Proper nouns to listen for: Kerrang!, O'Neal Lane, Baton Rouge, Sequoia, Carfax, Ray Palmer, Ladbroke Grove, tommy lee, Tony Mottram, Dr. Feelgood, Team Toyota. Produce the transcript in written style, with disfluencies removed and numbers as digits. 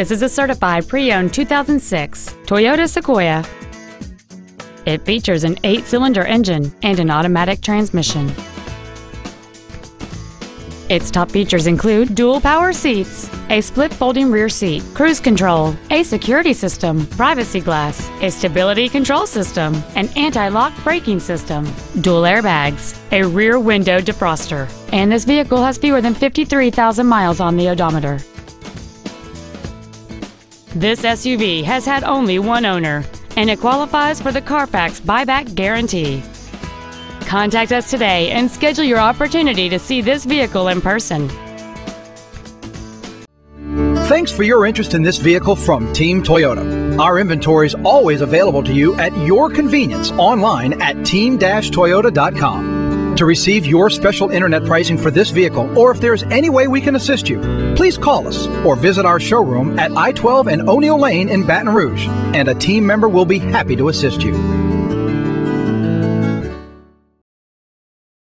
This is a certified pre-owned 2006 Toyota Sequoia. It features an 8-cylinder engine and an automatic transmission. Its top features include dual power seats, a split folding rear seat, cruise control, a security system, privacy glass, a stability control system, an anti-lock braking system, dual airbags, a rear window defroster, and this vehicle has fewer than 53,000 miles on the odometer. This SUV has had only one owner, and it qualifies for the Carfax buyback guarantee. Contact us today and schedule your opportunity to see this vehicle in person. Thanks for your interest in this vehicle from Team Toyota. Our inventory is always available to you at your convenience online at team-toyota.com. To receive your special internet pricing for this vehicle, or if there's any way we can assist you, please call us or visit our showroom at I-12 and O'Neal Lane in Baton Rouge, and a team member will be happy to assist you.